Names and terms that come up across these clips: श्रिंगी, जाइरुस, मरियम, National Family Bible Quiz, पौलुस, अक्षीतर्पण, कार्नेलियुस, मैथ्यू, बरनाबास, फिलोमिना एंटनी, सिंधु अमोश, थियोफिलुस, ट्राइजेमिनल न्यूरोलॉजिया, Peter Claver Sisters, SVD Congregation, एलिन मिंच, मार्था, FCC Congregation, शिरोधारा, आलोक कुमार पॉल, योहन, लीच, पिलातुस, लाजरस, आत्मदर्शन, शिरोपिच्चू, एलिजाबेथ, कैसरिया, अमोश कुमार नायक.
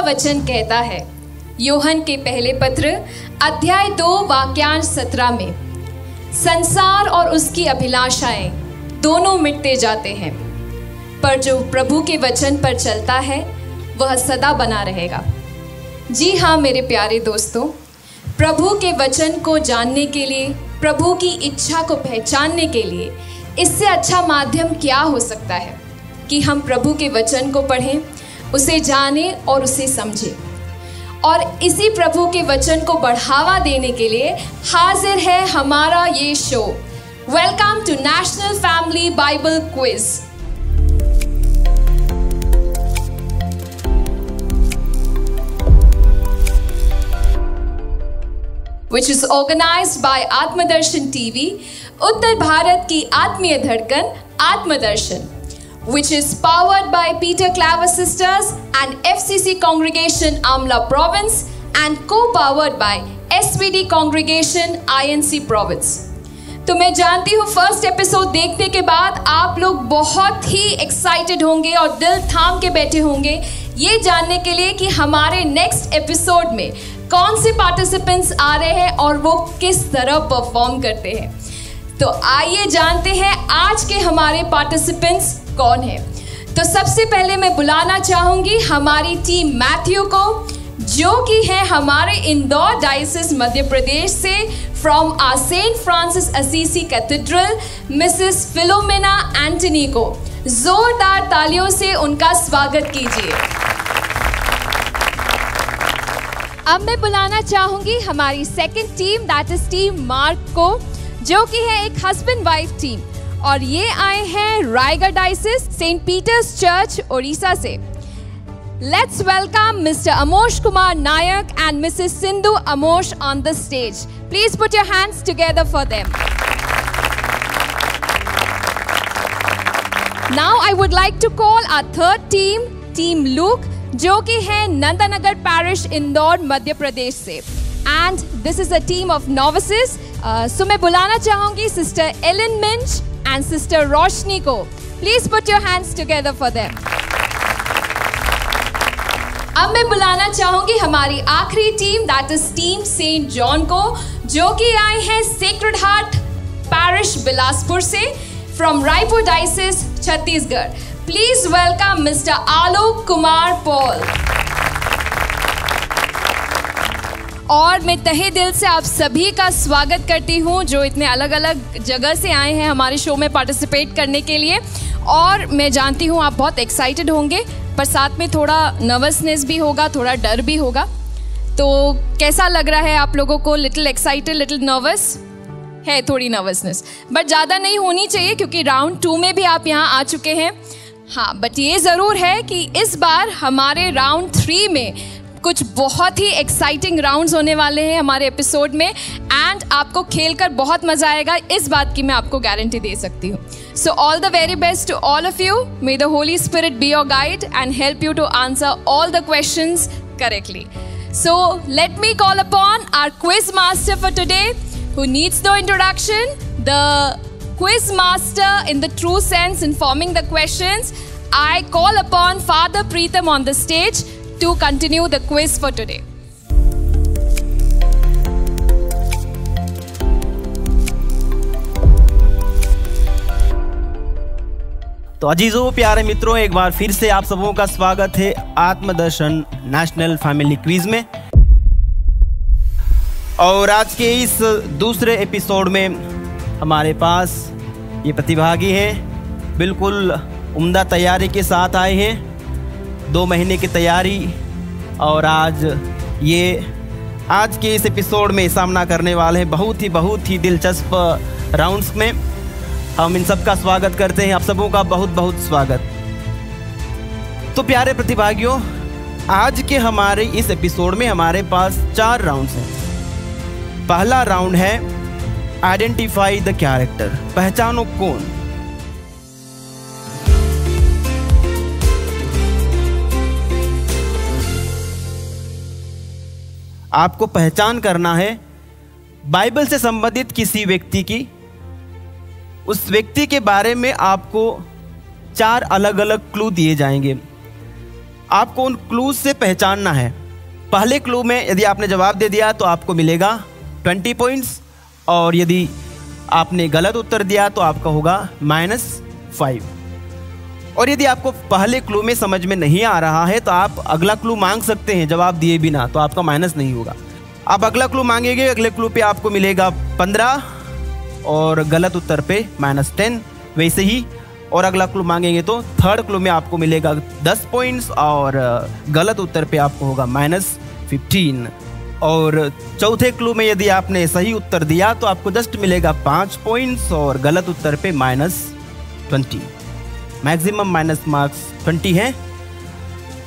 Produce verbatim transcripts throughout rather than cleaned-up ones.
का वचन कहता है। योहन के पहले पत्र अध्याय दो वाक्यांश सत्रह में संसार और उसकी अभिलाषाएं दोनों मिटते जाते हैं, पर जो प्रभु के वचन पर चलता है वह सदा बना रहेगा। जी हाँ मेरे प्यारे दोस्तों, प्रभु के वचन को जानने के लिए, प्रभु की इच्छा को पहचानने के लिए इससे अच्छा माध्यम क्या हो सकता है कि हम प्रभु के वचन को पढ़ें, उसे जानें और उसे समझें। और इसी प्रभु के वचन को बढ़ावा देने के लिए हाजिर है हमारा ये show. Welcome to national family Bible quiz. Which is organized by आत्मदर्शन TV, उत्तर भारत की आत्मीय धड़कन आत्मदर्शन, which is powered by Peter Claver Sisters and F C C Congregation Amla Province and co-powered by S V D Congregation I N C Province। तो मैं जानती हूँ first episode देखने के बाद आप लोग बहुत ही एक्साइटेड होंगे और दिल थाम के बैठे होंगे ये जानने के लिए कि हमारे नेक्स्ट एपिसोड में कौन से पार्टिसिपेंट्स आ रहे हैं और वो किस तरह परफॉर्म करते हैं। तो आइए जानते हैं आज के हमारे पार्टिसिपेंट्स कौन है। तो सबसे पहले मैं बुलाना चाहूँगी हमारी टीम मैथ्यू को, जो कि है हमारे इंदौर डायसिस मध्य प्रदेश से, from our Saint Francis Assisi cathedral. Mrs फिलोमिना एंटनी को जोरदार तालियों से उनका स्वागत कीजिए। अब मैं बुलाना चाहूँगी हमारी second team, that is team Mark को, जो कि है एक हस्बैंड वाइफ टीम, और ये आए हैं Raigarh diocese Saint Peter's church Odisha से। Let's welcome mister अमोश कुमार नायक and Mrs सिंधु अमोश on the stage. Please put your hands together for them. Now I would like to call our third team, team Luke, जो कि है Nandanagar parish Indore Madhya Pradesh से, and this is a team of novices. So मैं बुलाना चाहूंगी sister एलिन मिंच and sister Roshni को। Please put your hands together for them. अब मैं बुलाना चाहूंगी हमारी आखिरी team, that is team Saint John को, जो कि आए हैं सेक्रेड हार्ट पैरिश बिलासपुर से, from Raipur diocese Chhattisgarh. Please welcome Mister आलोक कुमार पॉल। और मैं तहे दिल से आप सभी का स्वागत करती हूँ जो इतने अलग अलग जगह से आए हैं हमारे शो में पार्टिसिपेट करने के लिए। और मैं जानती हूँ आप बहुत एक्साइटेड होंगे, पर साथ में थोड़ा नर्वसनेस भी होगा, थोड़ा डर भी होगा। तो कैसा लग रहा है आप लोगों को? लिटिल एक्साइटेड, लिटिल नर्वस है, थोड़ी नर्वसनेस, बट ज़्यादा नहीं होनी चाहिए क्योंकि राउंड टू में भी आप यहाँ आ चुके हैं। हाँ, बट ये ज़रूर है कि इस बार हमारे राउंड थ्री में कुछ बहुत ही एक्साइटिंग राउंड्स होने वाले हैं हमारे एपिसोड में, एंड आपको खेलकर बहुत मज़ा आएगा, इस बात की मैं आपको गारंटी दे सकती हूँ। So all the very best to all of you. May the Holi spirit be your guide and help you to answer all the questions correctly. So let me call upon our quiz master for today, who needs no introduction, the Quiz master in the true sense, informing the questions. I call upon Father Preetam on the stage to continue the quiz for today. तो अजीजों, प्यारे मित्रों, एक बार फिर से आप सबों का स्वागत है आत्मदर्शन नेशनल फैमिली क्विज में। और आज के इस दूसरे एपिसोड में हमारे पास ये प्रतिभागी हैं, बिल्कुल उम्दा तैयारी के साथ आए हैं, दो महीने की तैयारी, और आज ये आज के इस एपिसोड में सामना करने वाले हैं बहुत ही बहुत ही दिलचस्प राउंड्स में। हम इन सब का स्वागत करते हैं, आप सबों का बहुत बहुत स्वागत। तो प्यारे प्रतिभागियों, आज के हमारे इस एपिसोड में हमारे पास चार राउंड्स हैं। पहला राउंड है आइडेंटिफाई द कैरेक्टर, पहचानो कौन। आपको पहचान करना है बाइबल से संबंधित किसी व्यक्ति की। उस व्यक्ति के बारे में आपको चार अलग अलग क्लू दिए जाएंगे। आपको उन क्लूज से पहचानना है। पहले क्लू में यदि आपने जवाब दे दिया तो आपको मिलेगा बीस पॉइंट्स, और यदि आपने गलत उत्तर दिया तो आपका होगा माइनस फाइव। और यदि आपको पहले क्लू में समझ में नहीं आ रहा है तो आप अगला क्लू मांग सकते हैं जवाब दिए बिना, तो आपका माइनस नहीं होगा। आप अगला क्लू मांगेंगे, अगले क्लू पे आपको मिलेगा पंद्रह और गलत उत्तर पे माइनस टेन। वैसे ही और अगला क्लू मांगेंगे तो थर्ड क्लू में आपको मिलेगा दस पॉइंट्स और गलत उत्तर पे आपको होगा माइनस फिफ्टीन। और चौथे क्लू में यदि आपने सही उत्तर दिया तो आपको जस्ट मिलेगा पाँच पॉइंट्स और गलत उत्तर पे minus twenty. Maximum minus marks twenty हैं।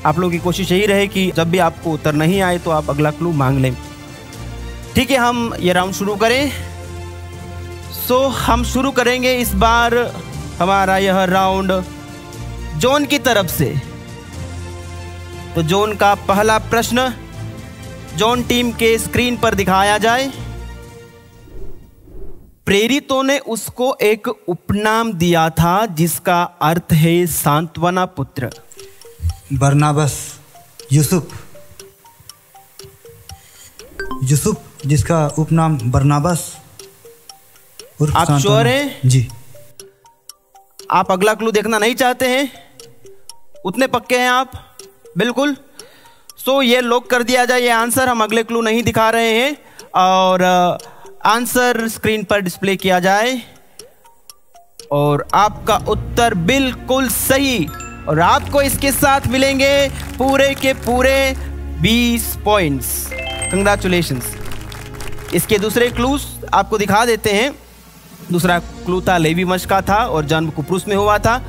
आप लोगों की कोशिश यही रहे कि जब भी आपको उत्तर नहीं आए तो आप अगला क्लू मांग लें। ठीक है, हम ये राउंड शुरू करें। सो हम शुरू करेंगे इस बार हमारा यह राउंड जोन की तरफ से। तो जोन का पहला प्रश्न जोन टीम के स्क्रीन पर दिखाया जाए। प्रेरितों ने उसको एक उपनाम दिया था जिसका अर्थ है सांत्वना पुत्र। बरनाबास, यूसुफ। यूसुफ जिसका उपनाम बरनाबास। आप श्योर हैं? जी। आप अगला क्लू देखना नहीं चाहते हैं? उतने पक्के हैं आप? बिल्कुल। सो ये लॉक कर दिया जाए ये आंसर, हम अगले क्लू नहीं दिखा रहे हैं। और आंसर स्क्रीन पर डिस्प्ले किया जाए। और आपका उत्तर बिल्कुल सही, और आपको इसके साथ मिलेंगे पूरे के पूरे बीस पॉइंट्स। कंग्रेचुलेशंस। इसके दूसरे क्लूज आपको दिखा देते हैं। दूसरा क्लू था लेवी वंश का था और जन्म कुप्रुस में हुआ था।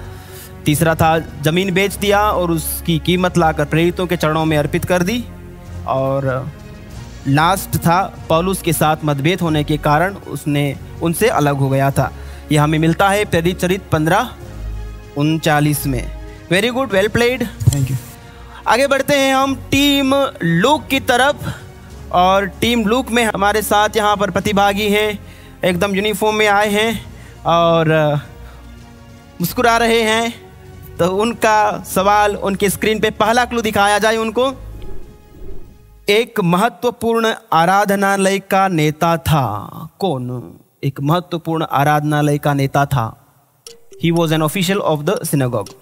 तीसरा था जमीन बेच दिया और उसकी कीमत लाकर प्रेरितों के चरणों में अर्पित कर दी। और लास्ट था पौलुस के साथ मतभेद होने के कारण उसने उनसे अलग हो गया था। यह हमें मिलता है प्रेरित चरित पंद्रह उनचालीस में। Very good, well played, thank you. आगे बढ़ते हैं हम टीम लूक की तरफ। और टीम लूक में हमारे साथ यहाँ पर प्रतिभागी हैं, एकदम यूनिफॉर्म में आए हैं और मुस्कुरा रहे हैं। तो उनका सवाल उनके स्क्रीन पे पहला क्लू दिखाया जाए उनको। एक महत्वपूर्ण आराधनालय का नेता था। कौन? एक महत्वपूर्ण आराधनालय का नेता था। He was an official of the synagogue.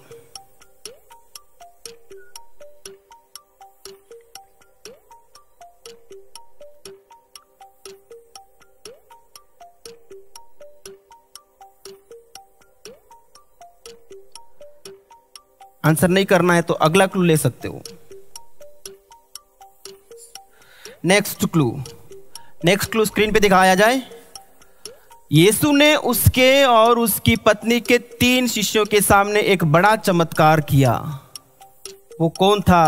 Answer नहीं करना है तो अगला क्लू ले सकते हो। Next clue next clue screen पे दिखाया जाए। यीशु ने उसके और उसकी पत्नी के तीन शिष्यों के सामने एक बड़ा चमत्कार किया। वो कौन था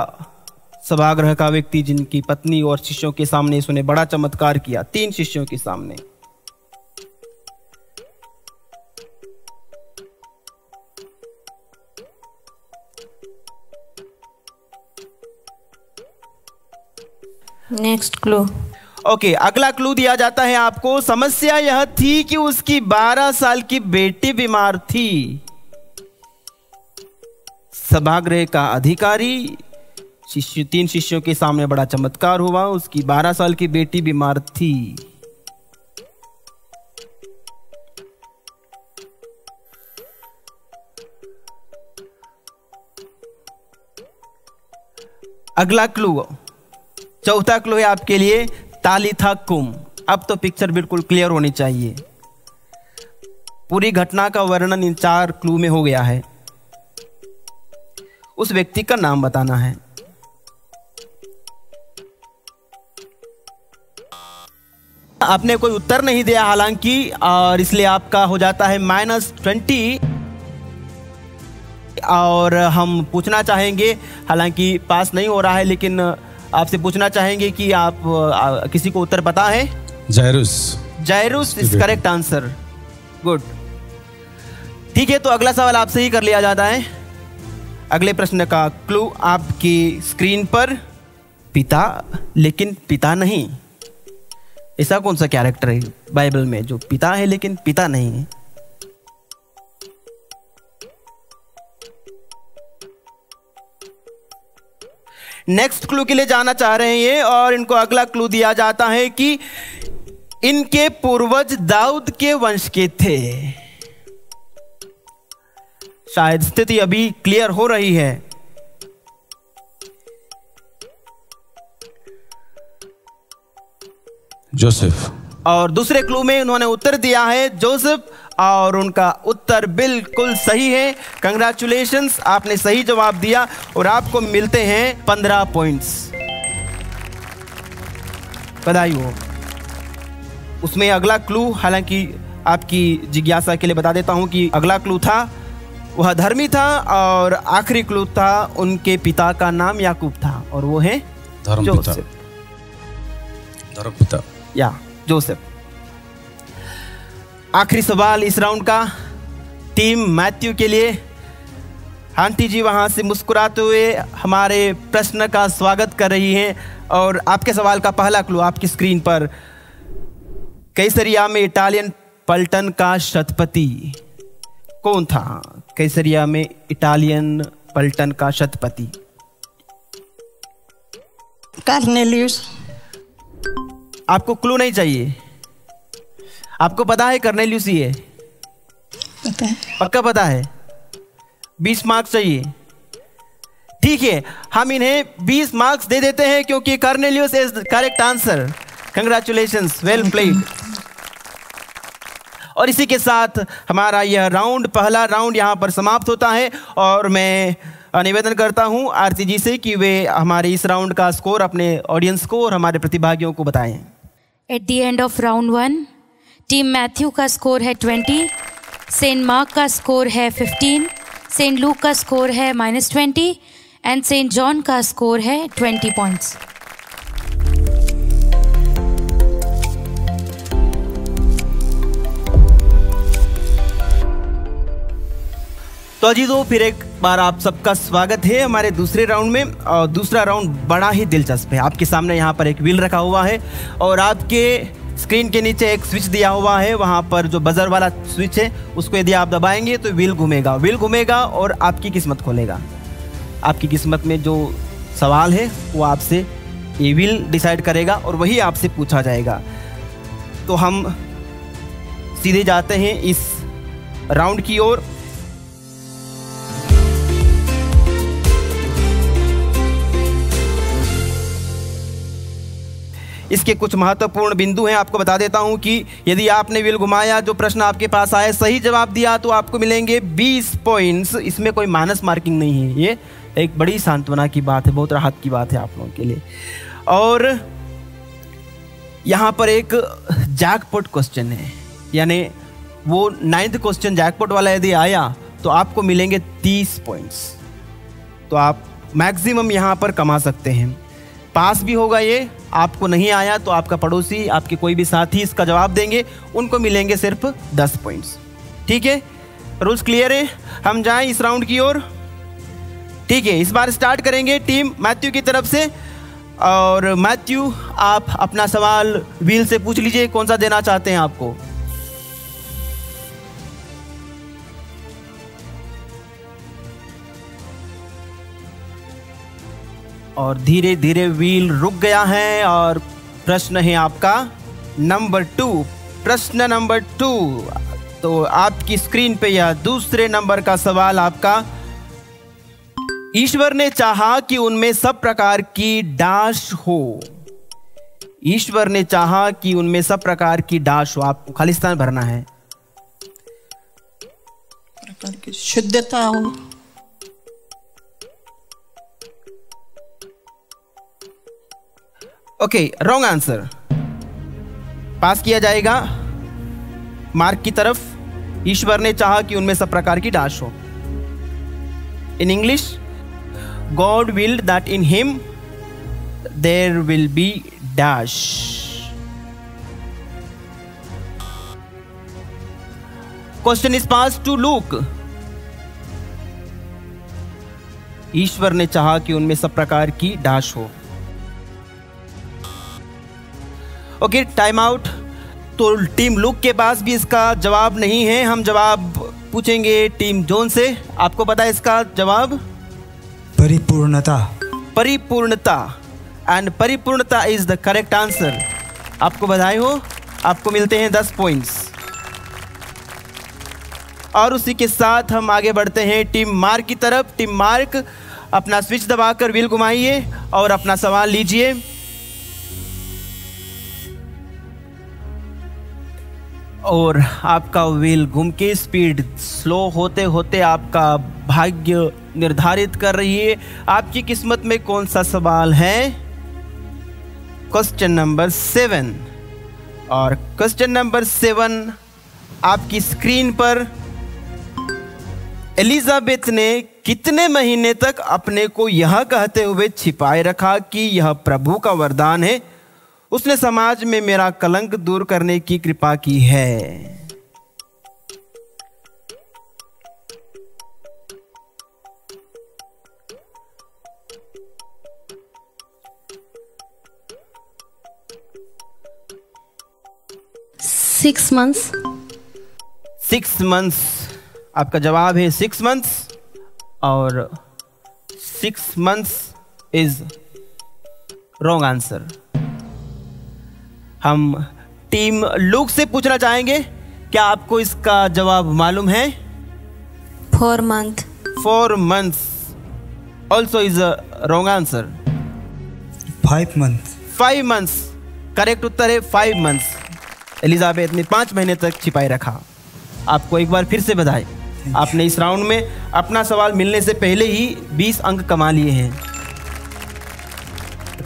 सभागृह का व्यक्ति जिनकी पत्नी और शिष्यों के सामने यीशु ने बड़ा चमत्कार किया? तीन शिष्यों के सामने। Next clue. ओके, अगला क्लू दिया जाता है आपको। समस्या यह थी कि उसकी बारह साल की बेटी बीमार थी। सभागृह का अधिकारी, शिष्य, तीन शिष्यों के सामने बड़ा चमत्कार हुआ, उसकी बारह साल की बेटी बीमार थी। अगला क्लू, चौथा क्लू है आपके लिए तालिथा कुम। अब तो पिक्चर बिल्कुल क्लियर होनी चाहिए। पूरी घटना का वर्णन इन चार क्लू में हो गया है। उस व्यक्ति का नाम बताना है। आपने कोई उत्तर नहीं दिया हालांकि, और इसलिए आपका हो जाता है माइनस ट्वेंटी। और हम पूछना चाहेंगे, हालांकि पास नहीं हो रहा है, लेकिन आपसे पूछना चाहेंगे कि आप आ, किसी को उत्तर पता है? जाइरुस। जाइरुस is correct answer, good. ठीक है, तो अगला सवाल आपसे ही कर लिया जाता है। अगले प्रश्न का क्लू आपकी स्क्रीन पर। पिता, लेकिन पिता नहीं, ऐसा कौन सा कैरेक्टर है बाइबल में जो पिता है लेकिन पिता नहीं है? नेक्स्ट क्लू के लिए जाना चाह रहे हैं ये, और इनको अगला क्लू दिया जाता है कि इनके पूर्वज दाऊद के वंश के थे। शायद स्थिति अभी क्लियर हो रही है। जोसेफ, और दूसरे क्लू में उन्होंने उत्तर दिया है जोसेफ, और उनका उत्तर बिल्कुल सही है। कंग्रेचुलेशंस, आपने सही जवाब दिया और आपको मिलते हैं पंद्रह पॉइंट्स। बधाई हो। उसमें अगला क्लू, हालांकि आपकी जिज्ञासा के लिए बता देता हूं कि अगला क्लू था वह धर्मी था, और आखिरी क्लू था उनके पिता का नाम याकूब था, और वो है जोसेफ। धर्मपिता या जोसेफ। आखिरी सवाल इस राउंड का टीम मैथ्यू के लिए। आंटी जी वहां से मुस्कुराते हुए हमारे प्रश्न का स्वागत कर रही हैं, और आपके सवाल का पहला क्लू आपकी स्क्रीन पर। कैसरिया में इटालियन पलटन का शतपति कौन था? कैसरिया में इटालियन पलटन का शतपति। कार्नेलियुस। आपको क्लू नहीं चाहिए, आपको पता है कार्नेलियुस ही है। पता है, पक्का पता है। बीस मार्क्स चाहिए, ठीक है, हम इन्हें बीस मार्क्स दे देते हैं क्योंकि कार्नेलियुस is correct answer. Congratulations, well played. और इसी के साथ हमारा यह राउंड, पहला राउंड यहाँ पर समाप्त होता है, और मैं निवेदन करता हूँ आरती जी से कि वे हमारे इस राउंड का स्कोर अपने ऑडियंस को और हमारे प्रतिभागियों को बताएं। At the end of round one team मैथ्यू का स्कोर है ट्वेंटी, सेंट मार्क का स्कोर है फिफ्टीन, सेंट लूक का स्कोर है minus twenty and Saint John का स्कोर है ट्वेंटी पॉइंट्स। तो अजीजों, फिर एक बार आप सबका स्वागत है हमारे दूसरे राउंड में, और दूसरा राउंड बड़ा ही दिलचस्प है। आपके सामने यहाँ पर एक व्हील रखा हुआ है, और आपके स्क्रीन के नीचे एक स्विच दिया हुआ है, वहाँ पर जो बजर वाला स्विच है उसको यदि आप दबाएंगे तो व्हील घूमेगा, व्हील घूमेगा और आपकी किस्मत खोलेगा। आपकी किस्मत में जो सवाल है वो आपसे ये व्हील डिसाइड करेगा और वही आपसे पूछा जाएगा। तो हम सीधे जाते हैं इस राउंड की ओर। इसके कुछ महत्वपूर्ण बिंदु हैं, आपको बता देता हूं कि यदि आपने व्हील घुमाया, जो प्रश्न आपके पास आए, सही जवाब दिया तो आपको मिलेंगे बीस पॉइंट्स। इसमें कोई माइनस मार्किंग नहीं है। ये एक बड़ी सांत्वना की बात है, बहुत राहत की बात है आप लोगों के लिए। और यहाँ पर एक जैकपॉट क्वेश्चन है, यानी वो नाइन्थ क्वेश्चन जैकपॉट वाला यदि आया तो आपको मिलेंगे तीस पॉइंट्स। तो आप मैक्सिमम यहाँ पर कमा सकते हैं। पास भी होगा ये, आपको नहीं आया तो आपका पड़ोसी, आपके कोई भी साथी इसका जवाब देंगे, उनको मिलेंगे सिर्फ दस पॉइंट्स। ठीक है, रूल्स क्लियर है। हम जाएं इस राउंड की ओर। ठीक है, इस बार स्टार्ट करेंगे टीम मैथ्यू की तरफ से। और मैथ्यू, आप अपना सवाल व्हील से पूछ लीजिए, कौन सा देना चाहते हैं आपको। और धीरे धीरे व्हील रुक गया है, और प्रश्न है आपका नंबर टू, प्रश्न नंबर टू। तो आपकी स्क्रीन पे यह दूसरे नंबर का सवाल आपका। ईश्वर ने चाहा कि उनमें सब प्रकार की डाश हो। ईश्वर ने चाहा कि उनमें सब प्रकार की डाश हो। आपको खालिस्तान भरना है। प्रकार की शुद्धता हो। Okay, wrong answer. पास किया जाएगा मार्क की तरफ। ईश्वर ने चाहा कि उनमें सब प्रकार की डाश हो। In English, God willed that in him there will be dash. Question is pass to Luke. ईश्वर ने चाहा कि उनमें सब प्रकार की डाश हो। Okay, time out. तो टीम लुक के पास भी इसका जवाब नहीं है। हम जवाब पूछेंगे टीम जोन से। आपको पता है इसका जवाब? परिपूर्णता। परिपूर्णता, एंड परिपूर्णता इज द करेक्ट आंसर। आपको बधाई हो, आपको मिलते हैं दस पॉइंट्स। और उसी के साथ हम आगे बढ़ते हैं टीम मार्क की तरफ। टीम मार्क, अपना स्विच दबाकर व्हील घुमाइए और अपना सवाल लीजिए। और आपका व्हील घूम के स्पीड स्लो होते होते आपका भाग्य निर्धारित कर रही है, आपकी किस्मत में कौन सा सवाल है। क्वेश्चन नंबर सेवन, और क्वेश्चन नंबर सेवन आपकी स्क्रीन पर। एलिजाबेथ ने कितने महीने तक अपने को यह कहते हुए छिपाए रखा कि यह प्रभु का वरदान है, उसने समाज में मेरा कलंक दूर करने की कृपा की है। Six months. सिक्स मंथ्स आपका जवाब है, सिक्स मंथ्स। और six months is wrong answer. हम टीम लूक से पूछना चाहेंगे, क्या आपको इसका जवाब मालूम है। Four month. Four months also is a wrong answer. Five month. Five months correct उत्तर है, फाइव मंथ्स। एलिजाबेथ ने पाँच महीने तक छिपाए रखा। आपको एक बार फिर से बधाई, आपने इस राउंड में अपना सवाल मिलने से पहले ही बीस अंक कमा लिए हैं।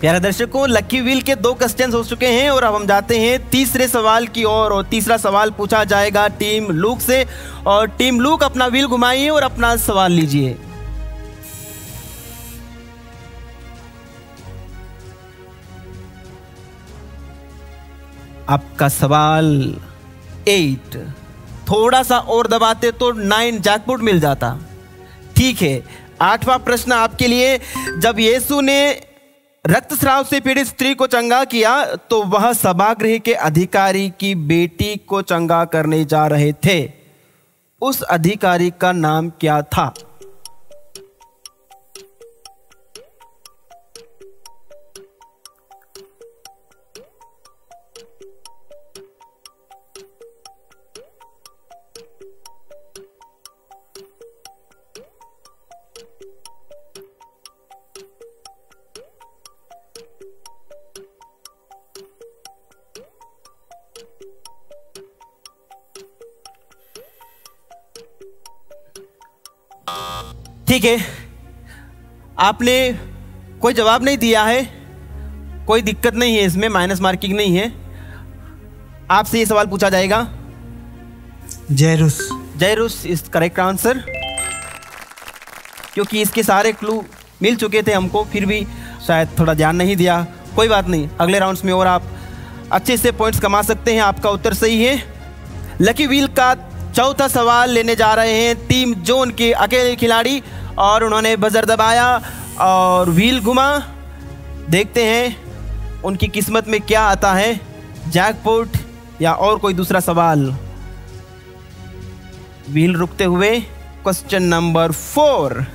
प्यारे दर्शकों, लकी व्हील के दो क्वेश्चन हो चुके हैं और अब हम जाते हैं तीसरे सवाल की ओर। और, और तीसरा सवाल पूछा जाएगा टीम लूक से। और टीम लूक, अपना व्हील घुमाइए और अपना सवाल लीजिए। आपका सवाल एट, थोड़ा सा और दबाते तो नाइन जैकपॉट मिल जाता। ठीक है, आठवां प्रश्न आपके लिए। जब यीशु ने रक्तस्राव से पीड़ित स्त्री को चंगा किया तो वह सभागृह के अधिकारी की बेटी को चंगा करने जा रहे थे, उस अधिकारी का नाम क्या था। ठीक है, आपने कोई जवाब नहीं दिया है, कोई दिक्कत नहीं है, इसमें माइनस मार्किंग नहीं है। आपसे ये सवाल पूछा जाएगा, जाइरुस। जाइरुस is correct answer. क्योंकि इसके सारे क्लू मिल चुके थे हमको, फिर भी शायद थोड़ा ध्यान नहीं दिया। कोई बात नहीं, अगले राउंड्स में और आप अच्छे से पॉइंट्स कमा सकते हैं। आपका उत्तर सही है। लकी व्हील का चौथा सवाल लेने जा रहे हैं टीम जोन के अकेले खिलाड़ी। और उन्होंने बजर दबाया और व्हील घुमा। देखते हैं उनकी किस्मत में क्या आता है, जैकपॉट या और कोई दूसरा सवाल। व्हील रुकते हुए क्वेश्चन नंबर फोर,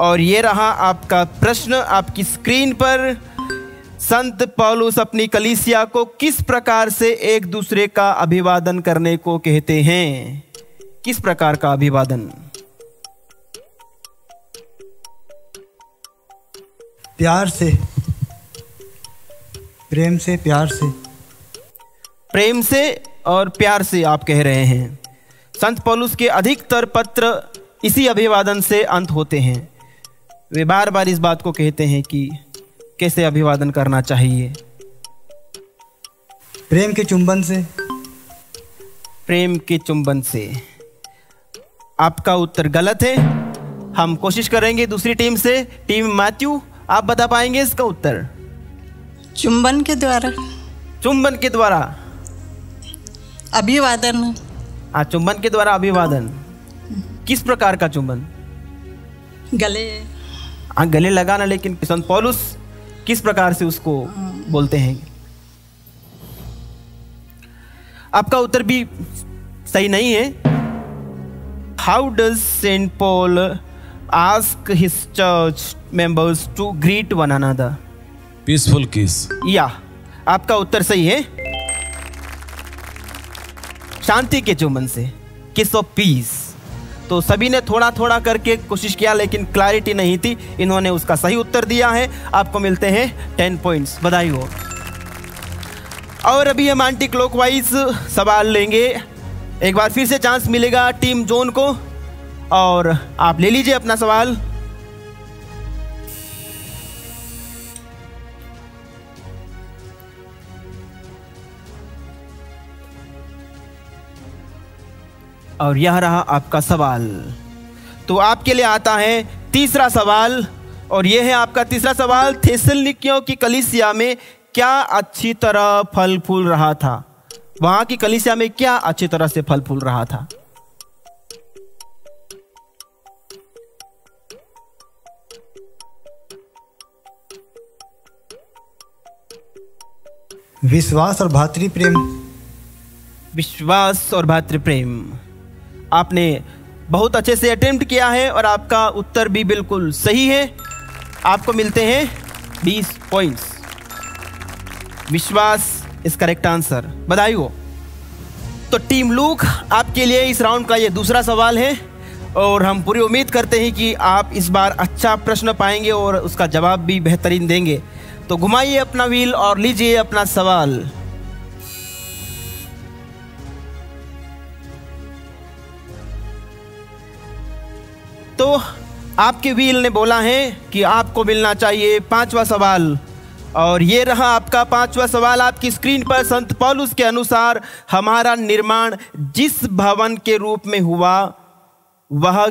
और ये रहा आपका प्रश्न आपकी स्क्रीन पर। संत पौलुस अपनी कलीसिया को किस प्रकार से एक दूसरे का अभिवादन करने को कहते हैं, किस प्रकार का अभिवादन। प्यार से, प्रेम से, प्यार से। प्रेम से और प्यार से आप कह रहे हैं। संत पौलुस के अधिकतर पत्र इसी अभिवादन से अंत होते हैं। वे बार बार इस बात को कहते हैं कि कैसे अभिवादन करना चाहिए। प्रेम के चुंबन से। प्रेम के चुंबन से आपका उत्तर गलत है। हम कोशिश करेंगे दूसरी टीम से। टीम मैथ्यू, आप बता पाएंगे इसका उत्तर। चुंबन के द्वारा। चुंबन के द्वारा अभिवादन। हाँ, चुंबन के द्वारा अभिवादन। किस प्रकार का चुंबन। गले। हाँ, गले लगाना। लेकिन संत पौलुस किस प्रकार से उसको बोलते हैं। आपका उत्तर भी सही नहीं है। How does Saint Paul ask his church members to greet one another. Peaceful kiss. Yeah, आपका उत्तर सही है, शांति के चुम्बन से, किस ऑफ पीस। तो सभी ने थोड़ा थोड़ा करके कोशिश किया लेकिन क्लैरिटी नहीं थी, इन्होंने उसका सही उत्तर दिया है। आपको मिलते हैं टेन पॉइंट्स, बधाई हो। और अभी हम एंटी क्लॉकवाइज सवाल लेंगे, एक बार फिर से चांस मिलेगा टीम जोन को, और आप ले लीजिए अपना सवाल। और यह रहा आपका सवाल। तो आपके लिए आता है तीसरा सवाल, और यह है आपका तीसरा सवाल, थेसलुनीकियों की कलीसिया में क्या अच्छी तरह फल फूल रहा था? वहां की कलीसिया में क्या अच्छी तरह से फल फूल रहा था? विश्वास और भातृप्रेम। विश्वास और भातृप्रेम आपने बहुत अच्छे से अटेम्प्ट किया है और आपका उत्तर भी बिल्कुल सही है। आपको मिलते हैं बीस पॉइंट्स। विश्वास इस करेक्ट आंसर, बधाई हो। तो टीम लूक, आपके लिए इस राउंड का ये दूसरा सवाल है और हम पूरी उम्मीद करते हैं कि आप इस बार अच्छा प्रश्न पाएंगे और उसका जवाब भी बेहतरीन देंगे। तो घुमाइए अपना व्हील और लीजिए अपना सवाल। तो आपके व्हील ने बोला है कि आपको मिलना चाहिए पांचवा सवाल, और ये रहा आपका पांचवा सवाल आपकी स्क्रीन पर। संत पौलुस के अनुसार हमारा निर्माण जिस भवन के रूप में हुआ वह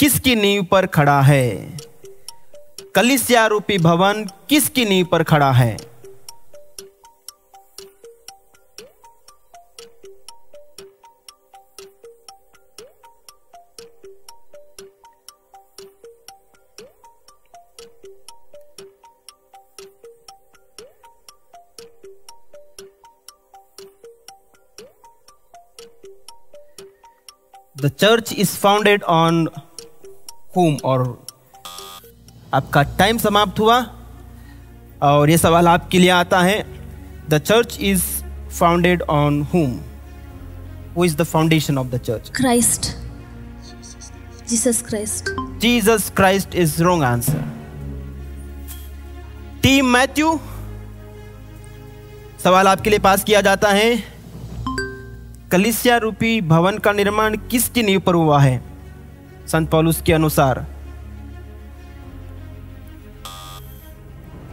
किसकी नींव पर खड़ा है? कलीसिया रूपी भवन किसकी नींव पर खड़ा है? The church is founded on whom? और आपका टाइम समाप्त हुआ और ये सवाल आपके लिए आता है, The church is founded on whom? Who is the foundation of the church? Christ. Jesus Christ. Jesus Christ is wrong answer. Team मैथ्यू, सवाल आपके लिए पास किया जाता है। कलीसिया रूपी भवन का निर्माण किसकी नींव पर हुआ है संत पौलुस के अनुसार?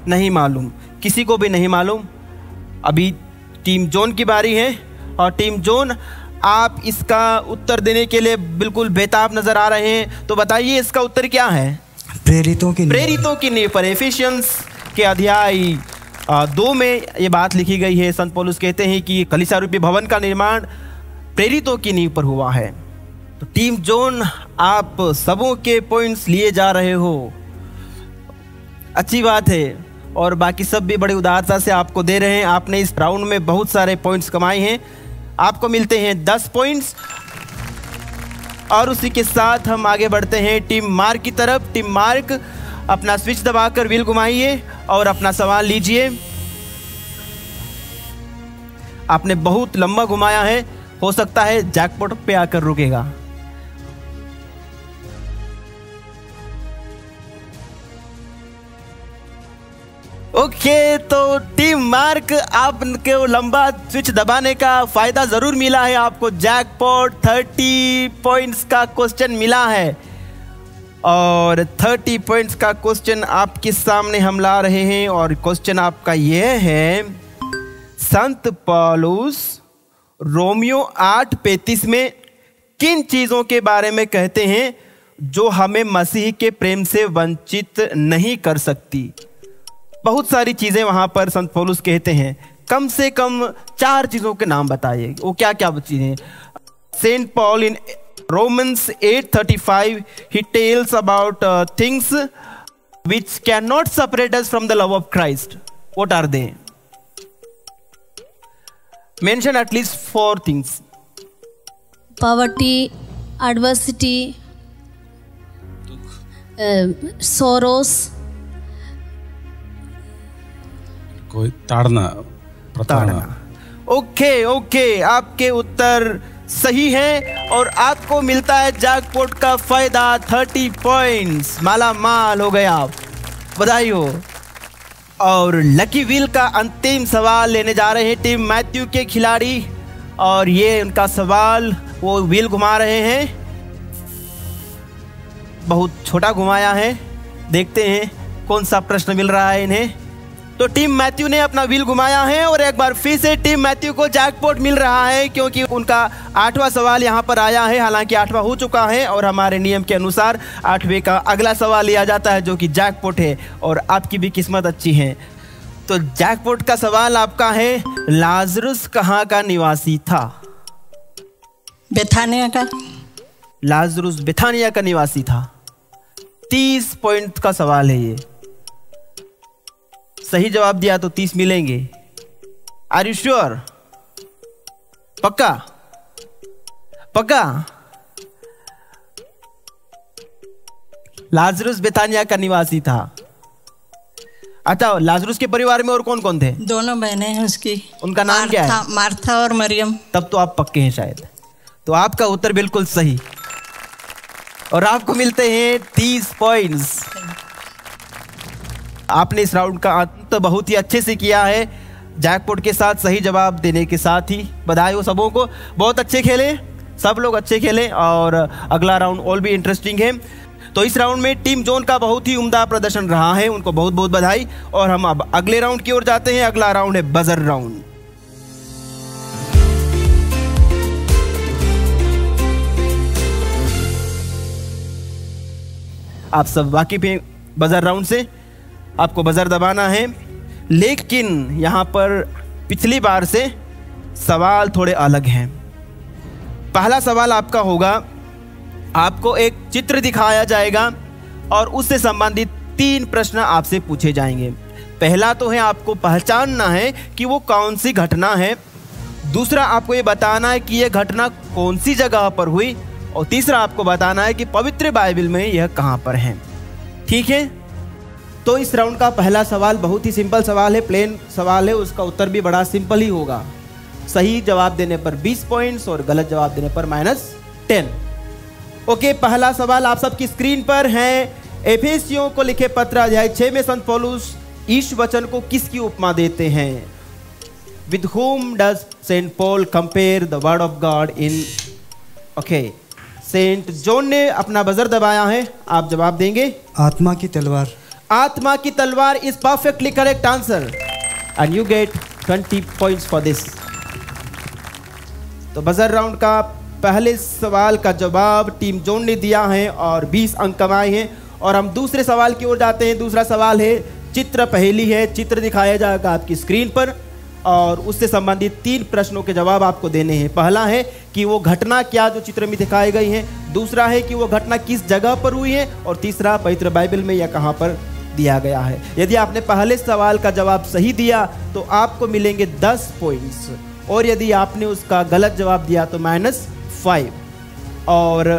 नहीं मालूम, किसी को भी नहीं मालूम। अभी टीम जोन की बारी है और टीम जोन आप इसका उत्तर देने के लिए बिल्कुल बेताब नजर आ रहे हैं। तो बताइए इसका उत्तर क्या है? प्रेरितों की प्रेरितों की नींव पर। एफिशियंस के अध्याय आ, दो में ये बात लिखी गई है। संत पौलुस कहते हैं कि कलीसिया रूपी भवन का निर्माण प्रेरितों की नींव पर हुआ है। तो टीम जोन, आप सबों के पॉइंट्स लिए जा रहे हो, अच्छी बात है, और बाकी सब भी बड़ी उदारता से आपको दे रहे हैं। आपने इस राउंड में बहुत सारे पॉइंट्स कमाए हैं, आपको मिलते हैं दस पॉइंट्स। और उसी के साथ हम आगे बढ़ते हैं टीम मार्क की तरफ। टीम मार्क, अपना स्विच दबाकर व्हील घुमाइए और अपना सवाल लीजिए। आपने बहुत लंबा घुमाया है, हो सकता है जैकपॉट पे आकर रुकेगा। ओके, तो टीम मार्क, आपको लंबा स्विच दबाने का फायदा जरूर मिला है, आपको जैकपॉट तीस पॉइंट्स का क्वेश्चन मिला है और तीस पॉइंट्स का क्वेश्चन आपके सामने हम ला रहे हैं। और क्वेश्चन आपका यह है, संत पौलुस रोमियो आठ पैंतीस में किन चीज़ों के बारे में कहते हैं जो हमें मसीह के प्रेम से वंचित नहीं कर सकती? बहुत सारी चीज़ें वहाँ पर संत पौलुस कहते हैं, कम से कम चार चीज़ों के नाम बताइए, वो क्या क्या चीज़ें? Saint Paul in Romans eight thirty-five, he tells about uh, things which cannot separate us from the love of Christ. What are they? Mention at least four things. Poverty, adversity, sorrows कोई ताड़ना प्रताड़ना। Okay okay आपके उत्तर सही है और आपको मिलता है जागपोर्ट का फायदा तीस पॉइंट्स, माला माल हो गए आप, बधाई हो। और लकी व्हील का अंतिम सवाल लेने जा रहे हैं टीम मैथ्यू के खिलाड़ी और ये उनका सवाल, वो व्हील घुमा रहे हैं, बहुत छोटा घुमाया है, देखते हैं कौन सा प्रश्न मिल रहा है इन्हें। तो टीम मैथ्यू ने अपना व्हील घुमाया है और एक बार फिर से टीम मैथ्यू को जैकपॉट मिल रहा है क्योंकि उनका आठवां सवाल यहां पर आया है, हालांकि आठवां हो चुका है और हमारे नियम के अनुसार आठवें का अगला सवाल लिया जाता है जो कि जैकपॉट है और आपकी भी किस्मत अच्छी है। तो जैकपॉट का सवाल आपका है, लाजरस कहाँ का निवासी था? बेथानिया का। लाजरस बेथानिया का निवासी था। तीस पॉइंट का सवाल है ये, सही जवाब दिया तो तीस मिलेंगे। Are you sure? पक्का पक्का? लाजरस बेथानिया का निवासी था। अच्छा, लाजरस के परिवार में और कौन कौन थे? दोनों बहनें हैं उसकी, उनका नाम क्या है? मार्था और मरियम। तब तो आप पक्के हैं शायद। तो आपका उत्तर बिल्कुल सही और आपको मिलते हैं तीस पॉइंट्स। आपने इस राउंड का अंत तो बहुत ही अच्छे से किया है, जैकपॉट के साथ सही जवाब देने के साथ ही। बधाई हो सबों को, बहुत अच्छे खेले सब लोग, अच्छे खेले और अगला राउंड और भी इंटरेस्टिंग है। तो इस राउंड में टीम जोन का बहुत ही उम्दा प्रदर्शन रहा है, उनको बहुत बहुत बधाई। और हम अब अगले राउंड की ओर जाते हैं, अगला राउंड है बजर राउंड। आप सब वाकिफ हैं बजर राउंड से, आपको बजर दबाना है, लेकिन यहाँ पर पिछली बार से सवाल थोड़े अलग हैं। पहला सवाल आपका होगा, आपको एक चित्र दिखाया जाएगा और उससे संबंधित तीन प्रश्न आपसे पूछे जाएंगे। पहला तो है आपको पहचानना है कि वो कौन सी घटना है, दूसरा आपको ये बताना है कि यह घटना कौन सी जगह पर हुई, और तीसरा आपको बताना है कि पवित्र बाइबल में यह कहाँ पर है। ठीक है, तो इस राउंड का पहला सवाल बहुत ही सिंपल सवाल है, प्लेन सवाल है, उसका उत्तर भी बड़ा सिंपल ही होगा। सही जवाब देने पर बीस पॉइंट्स और गलत जवाब देने पर माइनस टेन। ओके, पहला सवाल आप सबकी स्क्रीन पर है। एफेसियों को लिखे पत्र अध्याय छः में संत पौलुस ईश वचन को किसकी उपमा देते हैं? With whom does Saint Paul compare the word of God in? Okay, Saint John ने अपना बजर दबाया है, आप जवाब देंगे। आत्मा की तलवार। आत्मा की तलवार is perfectly correct answer and you get twenty points for this. तो बजर राउंड का पहले सवाल का जवाब टीम जोन ने दिया है और बीस अंक कमाए हैं। और हम दूसरे सवाल की ओर जाते हैं। दूसरा सवाल है चित्र पहेली है, चित्र दिखाया जाएगा आपकी स्क्रीन पर और उससे संबंधित तीन प्रश्नों के जवाब आपको देने हैं। पहला है कि वो घटना क्या जो चित्र में दिखाई गई है, दूसरा है कि वो घटना किस जगह पर हुई है, और तीसरा पवित्र बाइबल में यह कहाँ पर दिया गया है। यदि आपने पहले सवाल का जवाब सही दिया तो आपको मिलेंगे दस पॉइंट्स और यदि आपने उसका गलत जवाब दिया तो माइनस फाइव। और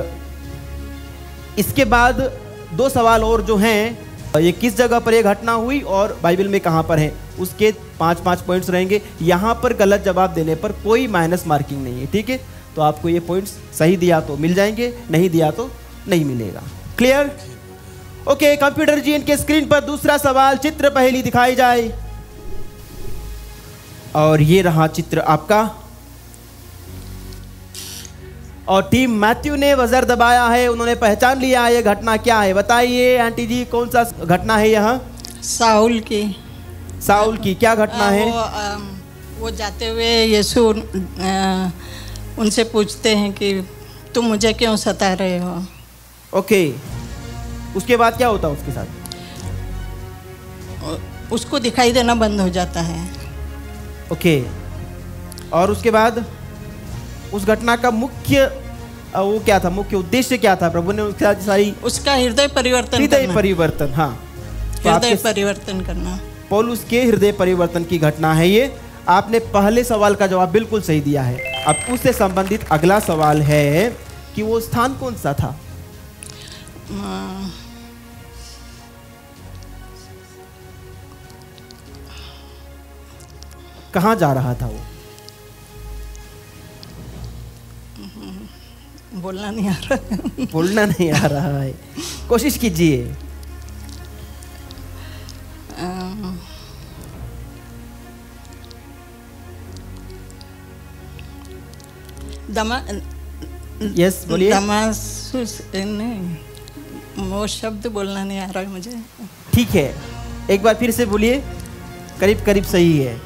इसके बाद दो सवाल और जो हैं, ये किस जगह पर यह घटना हुई और बाइबल में कहाँ पर है, उसके पाँच पाँच पॉइंट्स रहेंगे। यहाँ पर गलत जवाब देने पर कोई माइनस मार्किंग नहीं है। ठीक है, तो आपको ये पॉइंट्स सही दिया तो मिल जाएंगे, नहीं दिया तो नहीं मिलेगा। क्लियर? ओके, कंप्यूटर जी इनके स्क्रीन पर दूसरा सवाल चित्र पहेली दिखाई जाए और ये रहा चित्र आपका। और टीम मैथ्यू ने वजर दबाया है, उन्होंने पहचान लिया है ये घटना क्या है। बताइए आंटी जी, कौन सा घटना है? यहाँ साउल की। साउल की क्या घटना है? वो, आ, वो जाते हुए यीशु उनसे पूछते हैं कि तुम मुझे क्यों सता रहे हो। ओके, उसके बाद क्या होता है उसके साथ? उसको दिखाई देना बंद हो जाता है। ओके, और उसके बाद उस घटना का मुख्य वो क्या था, मुख्य उद्देश्य क्या था? प्रभु ने उसके सारी उसका हृदय परिवर्तन हृदय परिवर्तन हाँ हृदय परिवर्तन करना, पौलुस के हृदय परिवर्तन की घटना है ये। आपने पहले सवाल का जवाब बिल्कुल सही दिया है। अब उससे संबंधित अगला सवाल है कि वो स्थान कौन सा था? कहाँ जा रहा था वो? बोलना नहीं आ रहा बोलना नहीं आ रहा है, कोशिश कीजिए। दमा यस बोलिए। दमासुस नहीं, वो शब्द बोलना नहीं आ रहा है मुझे। ठीक है, एक बार फिर से बोलिए, करीब करीब सही है।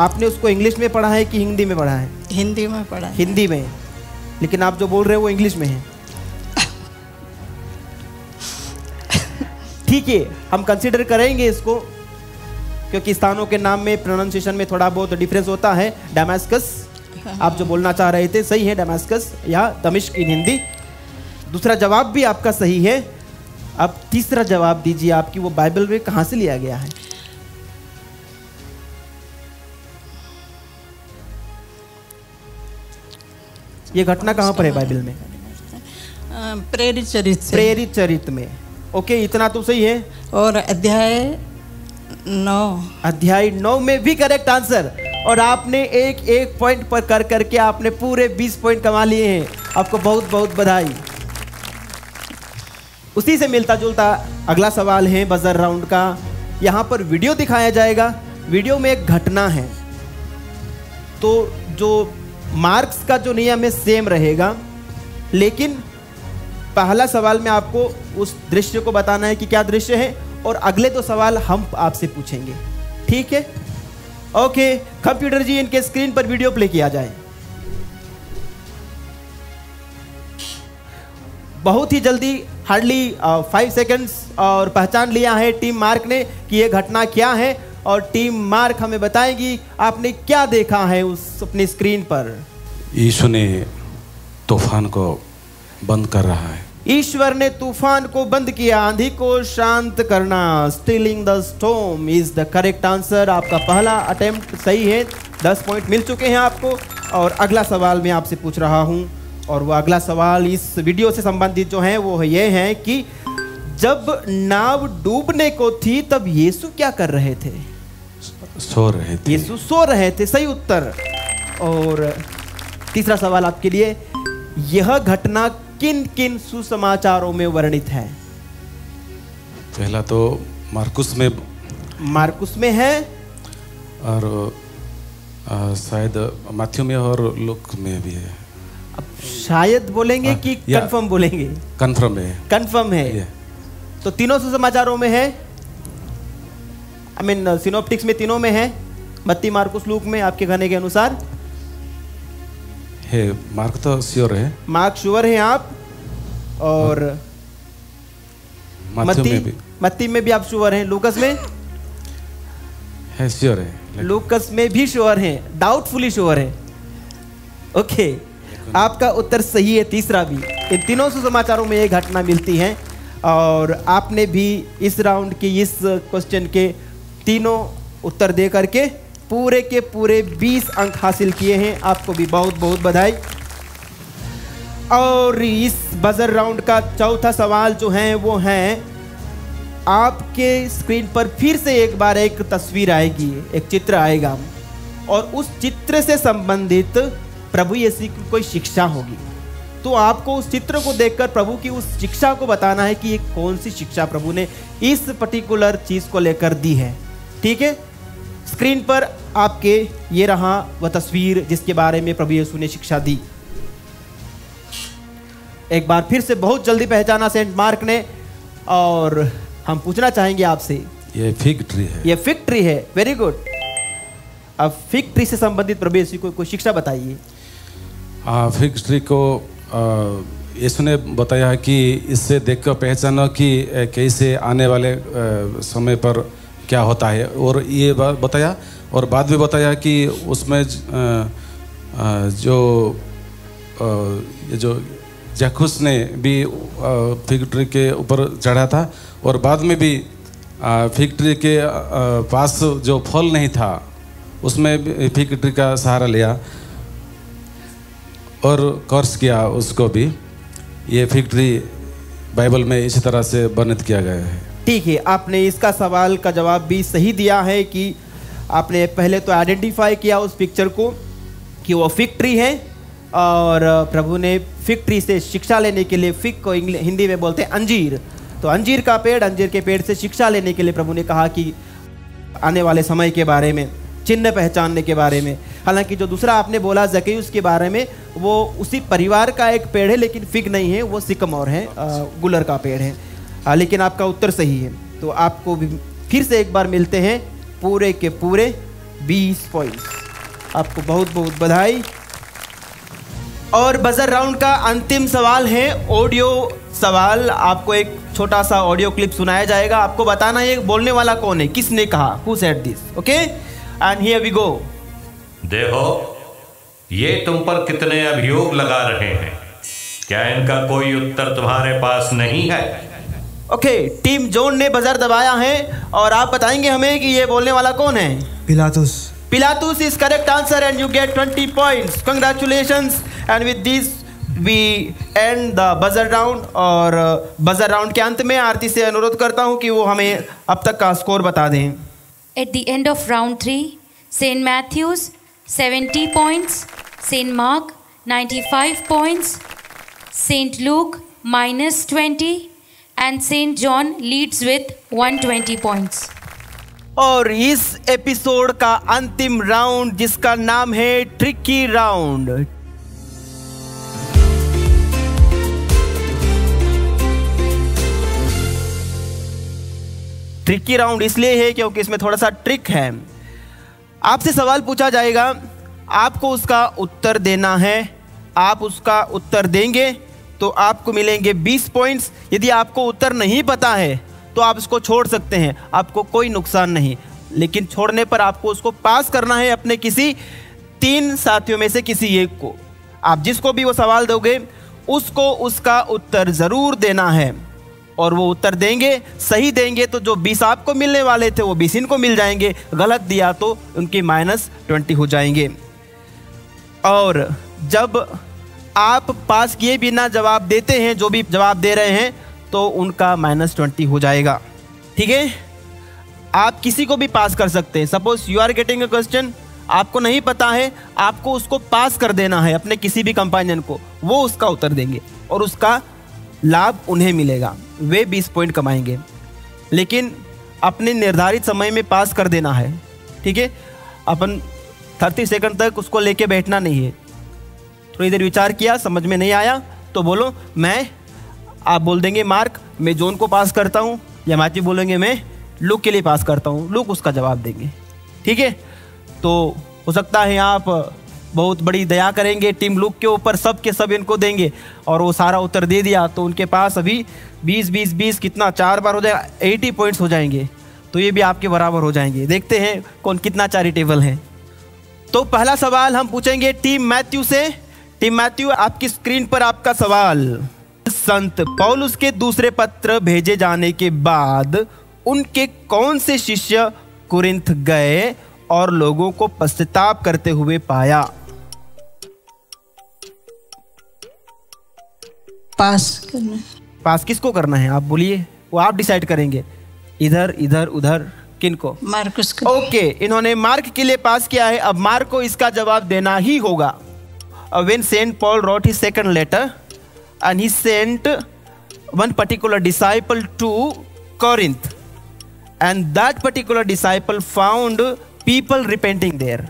आपने उसको इंग्लिश में पढ़ा है कि हिंदी में पढ़ा है? हिंदी में पढ़ा है। हिंदी में, लेकिन आप जो बोल रहे हो वो इंग्लिश में है। ठीक है, हम कंसीडर करेंगे इसको, क्योंकि स्थानों के नाम में प्रोनाउंसिएशन में थोड़ा बहुत डिफरेंस होता है। दमास्कस आप जो बोलना चाह रहे थे सही है, दमास्कस या दमिश्क इन हिंदी। दूसरा जवाब भी आपका सही है। अब तीसरा जवाब दीजिए, आपकी वो बाइबल में कहाँ से लिया गया है? ये घटना कहाँ पर है बाइबल में? प्रेरित चरित से। प्रेरित चरित में। ओके, इतना तो सही है। और अध्याय नौ, अध्याय नौ में भी करेक्ट आंसर। और आपने एक एक पॉइंट पर कर करके आपने पूरे बीस पॉइंट कमा लिए हैं। आपको बहुत बहुत बधाई। उसी से मिलता जुलता अगला सवाल है बजर राउंड का। यहाँ पर वीडियो दिखाया जाएगा। वीडियो में एक घटना है, तो जो मार्क्स का जो नियम है सेम रहेगा, लेकिन पहला सवाल में आपको उस दृश्य को बताना है कि क्या दृश्य है, और अगले दो सवाल हम आपसे पूछेंगे। ठीक है? ओके, कंप्यूटर जी इनके स्क्रीन पर वीडियो प्ले किया जाए। बहुत ही जल्दी, हार्डली फाइव सेकेंड्स, और पहचान लिया है टीम मार्क ने कि ये घटना क्या है, और टीम मार्क हमें बताएगी आपने क्या देखा है उस अपनी स्क्रीन पर। यीशु ने तूफान को बंद कर रहा है। ईश्वर ने तूफान को बंद किया। आंधी को शांत करना, stilling the storm is the correct answer. आपका पहला अटेम्प्ट सही है, दस पॉइंट मिल चुके हैं आपको। और अगला सवाल मैं आपसे पूछ रहा हूं, और वो अगला सवाल इस वीडियो से संबंधित जो है वो ये है कि जब नाव डूबने को थी तब यीशु क्या कर रहे थे? सो रहे थे। यीशु सो रहे थे, सही उत्तर। और तीसरा सवाल आपके लिए, यह घटना किन किन सुसमाचारों में वर्णित है? पहला तो मार्कुस में। मार्कुस में है, और आ, शायद मैथ्यू में और लूक में भी है। अब शायद बोलेंगे कि कंफर्म बोलेंगे? कंफर्म है। कंफर्म है, तो तीनों सुसमाचारों में है। आई मीन सिनोप्टिक्स में तीनों में है, मत्ती मार्कुस लूक में, आपके कहने के अनुसार है। मार्क तो श्योर है। मार्क श्योर है आप, और मत्ती में भी, मत्ती में भी आप श्योर हैं। लूकस में है, श्योर है। लूकस में भी श्योर हैं, डाउटफुली श्योर है। ओके, आपका उत्तर सही है, तीसरा भी। इन तीनों सुसमाचारों में ये घटना मिलती है, और आपने भी इस राउंड की इस क्वेश्चन के तीनों उत्तर दे करके पूरे के पूरे बीस अंक हासिल किए हैं। आपको भी बहुत बहुत बधाई। और इस बजर राउंड का चौथा सवाल जो है वो है, आपके स्क्रीन पर फिर से एक बार एक तस्वीर आएगी, एक चित्र आएगा, और उस चित्र से संबंधित प्रभु यीशु की कोई शिक्षा होगी। तो आपको उस चित्र को देखकर प्रभु की उस शिक्षा को बताना है कि ये कौन सी शिक्षा प्रभु ने इस पर्टिकुलर चीज़ को लेकर दी है। ठीक है, स्क्रीन पर आपके ये रहा वह तस्वीर जिसके बारे में प्रभु यीशु ने शिक्षा दी। एक बार फिर से बहुत जल्दी पहचाना सेंट मार्क ने, और हम पूछना चाहेंगे आपसे, ये फिग ट्री है। ये फिग ट्री है, वेरी गुड। अब फिग ट्री से संबंधित प्रभु यीशु को कोई शिक्षा बताइए। फिग ट्री को यीशु ने बताया कि इससे देखकर पहचानो कि कैसे आने वाले समय पर क्या होता है, और ये बताया। और बाद में बताया कि उसमें जो जो जाइरुस ने भी फिग ट्री के ऊपर चढ़ा था, और बाद में भी फिग ट्री के पास जो फल नहीं था उसमें फिग ट्री का सहारा लिया और कोर्स किया उसको भी। ये फिग ट्री बाइबल में इसी तरह से वर्णित किया गया है। ठीक है, आपने इसका सवाल का जवाब भी सही दिया है कि आपने पहले तो आइडेंटिफाई किया उस पिक्चर को कि वो फिग ट्री है, और प्रभु ने फिग ट्री से शिक्षा लेने के लिए, फिग को हिंदी में बोलते हैं अंजीर, तो अंजीर का पेड़, अंजीर के पेड़ से शिक्षा लेने के लिए प्रभु ने कहा कि आने वाले समय के बारे में, चिन्ह पहचानने के बारे में। हालांकि जो दूसरा आपने बोला जक्कैयूस के बारे में, वो उसी परिवार का एक पेड़ है लेकिन फिग नहीं है, वो सिकमोर है, गुलर का पेड़ है। आ, लेकिन आपका उत्तर सही है, तो आपको भी फिर से एक बार मिलते हैं पूरे के पूरे बीस पॉइंट्स। आपको बहुत बहुत बधाई। और बजर राउंड का अंतिम सवाल है ऑडियो सवाल। आपको एक छोटा सा ऑडियो क्लिप सुनाया जाएगा, आपको बताना ये बोलने वाला कौन है, किसने कहा, who said this. Okay, and here we go. देखो ये तुम पर कितने अभियोग लगा रहे हैं, क्या इनका कोई उत्तर तुम्हारे पास नहीं है? ओके, टीम जोन ने बजर दबाया है और आप बताएंगे हमें कि ये बोलने वाला कौन है। पिलातुस। Pilatus is correct answer and you get twenty points. Congratulations, and with this we end the buzzer round. और buzzer round के अंत में आरती से अनुरोध करता हूँ कि वो हमें अब तक का स्कोर बता दें। At the end of round three, Saint Matthew's seventy points, Saint Mark ninety-five points, Saint Luke minus twenty, and Saint John leads with one hundred twenty points. और इस एपिसोड का अंतिम राउंड जिसका नाम है ट्रिकी राउंड। ट्रिकी राउंड इसलिए है क्योंकि इसमें थोड़ा सा ट्रिक है। आपसे सवाल पूछा जाएगा, आपको उसका उत्तर देना है। आप उसका उत्तर देंगे तो आपको मिलेंगे बीस पॉइंट्स। यदि आपको उत्तर नहीं पता है तो आप इसको छोड़ सकते हैं, आपको कोई नुकसान नहीं, लेकिन छोड़ने पर आपको उसको पास करना है अपने किसी तीन साथियों में से किसी एक को। आप जिसको भी वो सवाल दोगे उसको उसका उत्तर ज़रूर देना है, और वो उत्तर देंगे, सही देंगे तो जो बीस आपको मिलने वाले थे वो बीस इनको मिल जाएंगे, गलत दिया तो उनके माइनस ट्वेंटी हो जाएंगे। और जब आप पास किए बिना जवाब देते हैं, जो भी जवाब दे रहे हैं, तो उनका माइनस ट्वेंटी हो जाएगा। ठीक है, आप किसी को भी पास कर सकते हैं। Suppose you are getting a question, आपको नहीं पता है, आपको उसको पास कर देना है अपने किसी भी कंपानियन को, वो उसका उत्तर देंगे और उसका लाभ उन्हें मिलेगा, वे बीस पॉइंट कमाएंगे, लेकिन अपने निर्धारित समय में पास कर देना है। ठीक है, अपन तीस सेकंड तक उसको लेके बैठना नहीं है। थोड़ी देर विचार किया, समझ में नहीं आया तो बोलो मैं, आप बोल देंगे मार्क मैं जोन को पास करता हूँ, या माची बोलेंगे मैं लुक के लिए पास करता हूँ, लुक उसका जवाब देंगे। ठीक है, तो हो सकता है आप बहुत बड़ी दया करेंगे टीम लुक के ऊपर, सब के सब इनको देंगे और वो सारा उत्तर दे दिया तो उनके पास अभी बीस बीस बीस कितना चार बार हो जाएगा, अस्सी पॉइंट्स हो जाएंगे, तो ये भी आपके बराबर हो जाएंगे। देखते हैं कौन कितना चैरिटेबल है। तो पहला सवाल हम पूछेंगे टीम मैथ्यू से। टीम मैथ्यू, आपकी स्क्रीन पर आपका सवाल। संत पौलुस के दूसरे पत्र भेजे जाने के बाद उनके कौन से शिष्य कुरिन्थ गए और लोगों को पश्चाताप करते हुए पाया? पास करना। पास किसको करना है आप बोलिए, वो आप डिसाइड करेंगे। इधर इधर उधर किनको? मार्कुस को। ओके, इन्होंने मार्क के लिए पास किया है, अब मार्क को इसका जवाब देना ही होगा। When Saint Paul wrote his second letter and he sent one particular disciple to Corinth, and that particular disciple found people repenting there.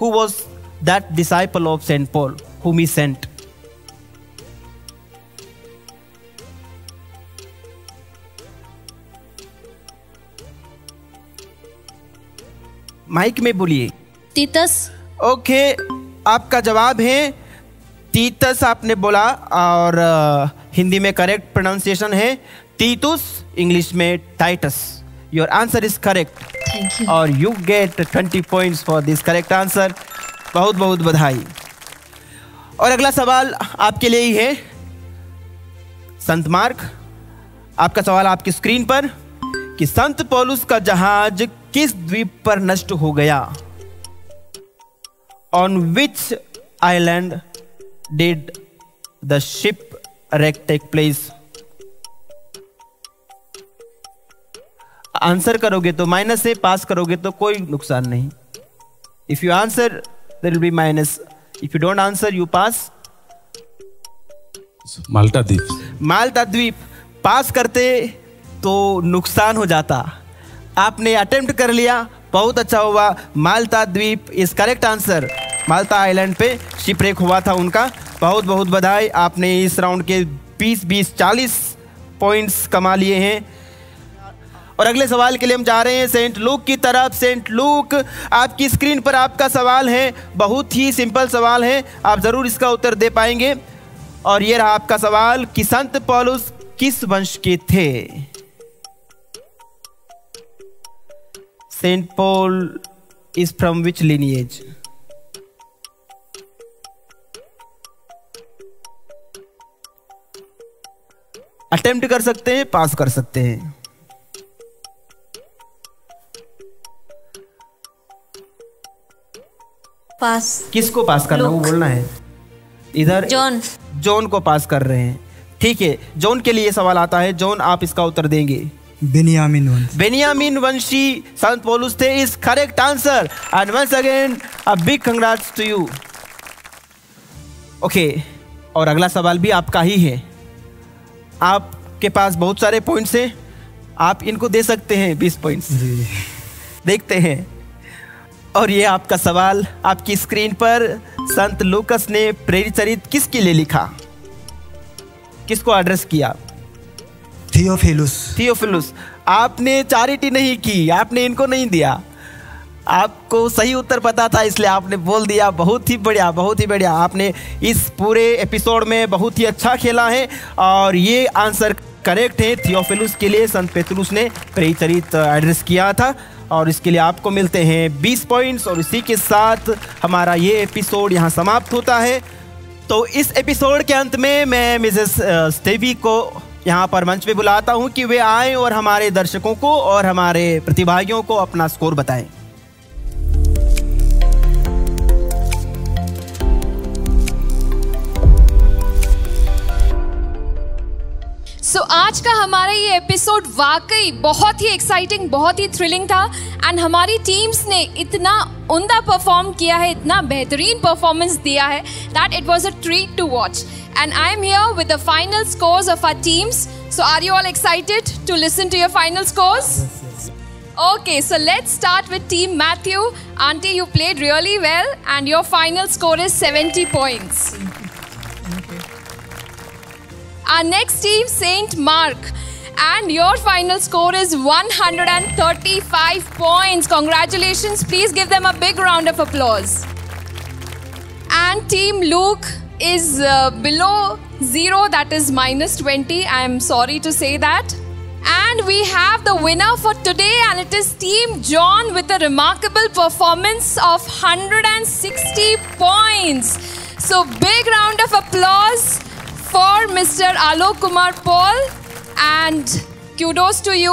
Who was that disciple of Saint Paul whom he sent? Mic में बोलिए। तीतस। Okay, आपका जवाब है तीतस आपने बोला, और हिंदी में correct pronunciation है तीतुस, इंग्लिश में Titus. Your answer is correct और you get twenty points for this correct answer. बहुत बहुत बधाई। और अगला सवाल आपके लिए ही है संत मार्क, आपका सवाल आपकी स्क्रीन पर कि संत पौलुस का जहाज किस द्वीप पर नष्ट हो गया? On which island Did the shipwreck take place? Answer करोगे तो माइनस है, पास करोगे तो कोई नुकसान नहीं. If you answer there will be minus, if you don't answer you pass. Malta द्वीप, माल्टा द्वीप पास करते तो नुकसान हो जाता. आपने अटेम्प्ट कर लिया, बहुत अच्छा हुआ. माल्टा द्वीप is correct answer. Malta island पे शिपरेक हुआ था उनका. बहुत बहुत बधाई, आपने इस राउंड के बीस बीस चालीस पॉइंट्स कमा लिए हैं. और अगले सवाल के लिए हम जा रहे हैं सेंट लूक की तरफ. सेंट लूक, आपकी स्क्रीन पर आपका सवाल है. बहुत ही सिंपल सवाल है, आप ज़रूर इसका उत्तर दे पाएंगे. और ये रहा आपका सवाल कि संत पौलुस किस वंश के थे. Saint Paul is from which lineage. Attempt कर सकते हैं, पास कर सकते हैं. पास. किसको पास करना, वो बोलना है. इधर जॉन, जॉन को पास कर रहे हैं. ठीक है, जॉन के लिए सवाल आता है. जॉन, आप इसका उत्तर देंगे. बेनियामिन वंश, बेनियामिन वंशी संत पौलुस थे. Is correct answer. And once again a big congrats to you. Okay, और अगला सवाल भी आपका ही है. आपके पास बहुत सारे पॉइंट्स हैं, आप इनको दे सकते हैं. बीस पॉइंट्स देखते हैं. और ये आपका सवाल आपकी स्क्रीन पर. संत लूकस ने प्रेरित चरित किसके लिए लिखा, किसको एड्रेस किया. थियोफिलुस, थियोफिलुस. आपने चैरिटी नहीं की, आपने इनको नहीं दिया. आपको सही उत्तर पता था इसलिए आपने बोल दिया. बहुत ही बढ़िया, बहुत ही बढ़िया. आपने इस पूरे एपिसोड में बहुत ही अच्छा खेला है और ये आंसर करेक्ट है. थियोफिलुस के लिए संत पेतरुस ने प्रेरित चरित एड्रेस किया था. और इसके लिए आपको मिलते हैं बीस पॉइंट्स. और इसी के साथ हमारा ये एपिसोड यहाँ समाप्त होता है. तो इस एपिसोड के अंत में मैं मिसेस स्टेवी को यहाँ पर मंच पे बुलाता हूँ कि वे आएँ और हमारे दर्शकों को और हमारे प्रतिभागियों को अपना स्कोर बताएं. सो so, आज का हमारा ये एपिसोड वाकई बहुत ही एक्साइटिंग, बहुत ही थ्रिलिंग था. एंड हमारी टीम्स ने इतना उमदा परफॉर्म किया है, इतना बेहतरीन परफॉर्मेंस दिया है that it was a treat to watch. And I am here with the final scores of our teams. So are you all excited to listen to your final scores? Okay, so let's start with team मैथ्यू. Aunty, you played really well and your final score is seventy points. Our next team, Saint Mark, and your final score is one hundred thirty-five points. Congratulations! Please give them a big round of applause. And team Luke is uh, below zero, that is minus twenty. I am sorry to say that. And we have the winner for today, and it is team John with a remarkable performance of one hundred sixty points. So big round of applause for Mister Alok Kumar Paul and kudos to you.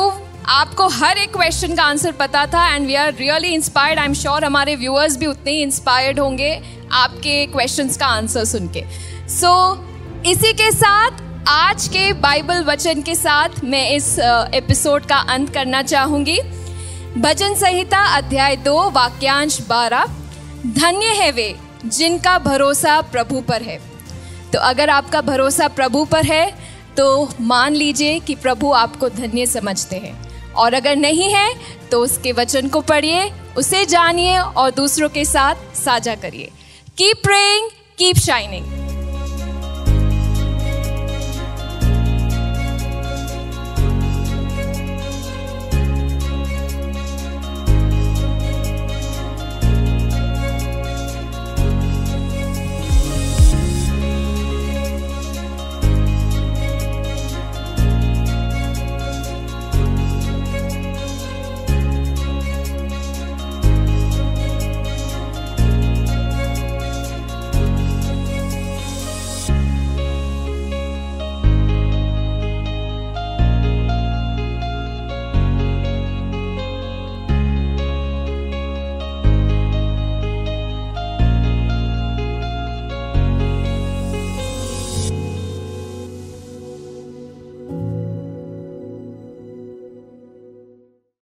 आपको हर एक question का answer पता था and we are really inspired. I'm sure हमारे viewers भी उतने ही inspired होंगे आपके questions का आंसर सुन के. So इसी के साथ आज के बाइबल वचन के साथ मैं इस एपिसोड का अंत करना चाहूँगी. भजन संहिता अध्याय दो वाक्यांश बारह. धन्य है वे जिनका भरोसा प्रभु पर है. तो अगर आपका भरोसा प्रभु पर है तो मान लीजिए कि प्रभु आपको धन्य समझते हैं. और अगर नहीं है तो उसके वचन को पढ़िए, उसे जानिए और दूसरों के साथ साझा करिए. Keep praying, keep shining.